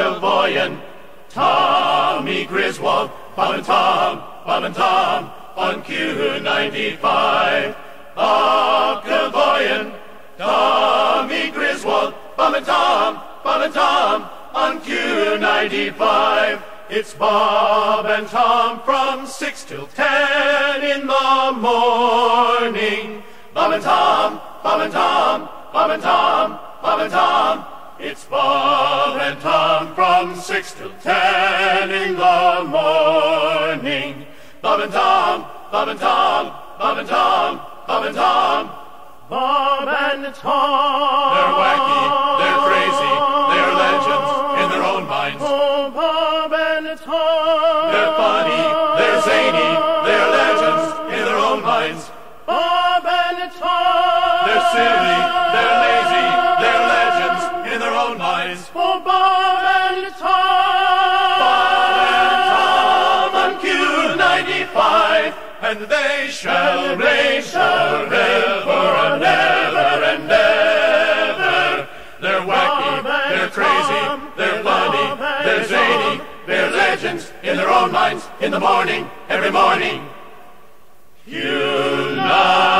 Kevoian, Tommy Griswold, Bob and Tom on Q95. Bob Kevoian, Tommy Griswold, Bob and Tom on Q95. It's Bob and Tom from 6 till 10 in the morning. Bob and Tom, Bob and Tom, Bob and Tom, Bob and Tom. It's Bob and Tom from 6 till 10 in the morning. Bob and Tom, Bob and Tom, Bob and Tom, Bob and Tom. Bob and Tom. They're wacky, they're crazy, they're legends in their own minds. Oh, Bob and Tom. They're funny, they're zany, they're legends in their own minds. Bob and Tom. They're silly, they're lazy, they're legends in their own minds. Oh, Bob and Tom. Bob and Tom on Q95, and they shall reign forever. In their own minds, in the morning, every morning. Unite.